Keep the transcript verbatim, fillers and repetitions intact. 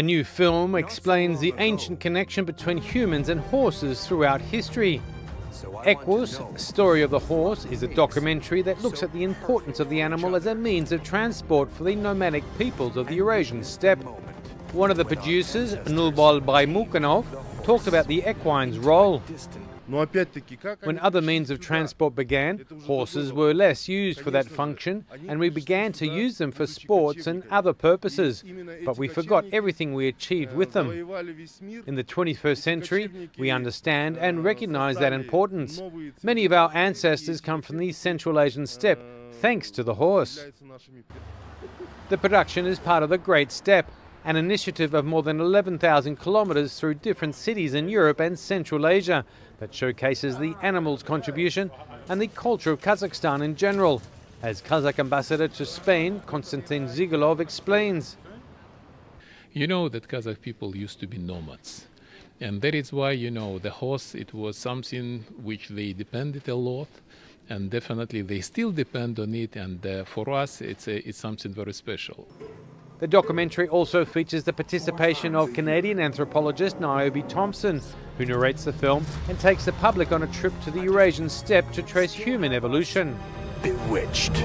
A new film explains the ancient connection between humans and horses throughout history. Equus: Story of the Horse is a documentary that looks at the importance of the animal as a means of transport for the nomadic peoples of the Eurasian steppe. One of the producers, Nurbol Baimukhanov, talked about the equine's role. When other means of transport began, horses were less used for that function, and we began to use them for sports and other purposes, but we forgot everything we achieved with them. In the twenty-first century, we understand and recognize that importance. Many of our ancestors come from the Central Asian steppe, thanks to the horse. The production is part of the Great Steppe, an initiative of more than eleven thousand kilometres through different cities in Europe and Central Asia that showcases the animal's contribution and the culture of Kazakhstan in general, as Kazakh ambassador to Spain, Konstantin Zigolov, explains. You know that Kazakh people used to be nomads, and that is why, you know, the horse, it was something which they depended a lot, and definitely they still depend on it, and uh, for us it's, a, it's something very special. The documentary also features the participation of Canadian anthropologist Niobe Thompson, who narrates the film and takes the public on a trip to the Eurasian steppe to trace human evolution. Bewitched.